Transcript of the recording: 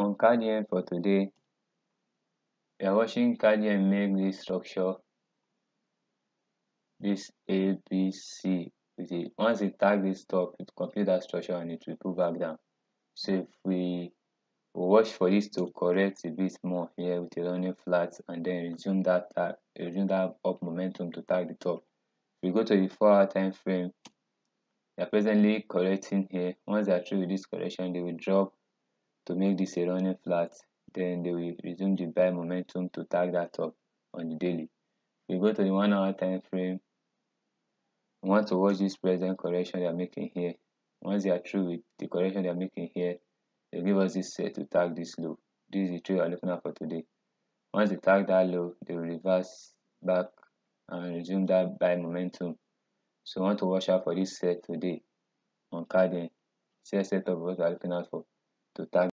On CADJPY for today, we are watching CADJPY make this structure, this ABC. Once it tags this top, it complete that structure and it will pull back down. So if we watch for this to correct a bit more here with a running flat and then resume that tag, resume that up momentum to tag the top. If we go to the 4-hour time frame, they are presently correcting here. Once they are through with this correction, they will drop to make this a running flat, then they will resume the buy momentum to tag that up on the daily. We go to the 1-hour time frame. We want to watch this present correction they are making here. Once they are through with the correction they are making here, they give us this set to tag this low. This is the trade we are looking at for today. Once they tag that low, they will reverse back and resume that buy momentum. So we want to watch out for this set today on CADJPY. Set of what we are looking out for to tag.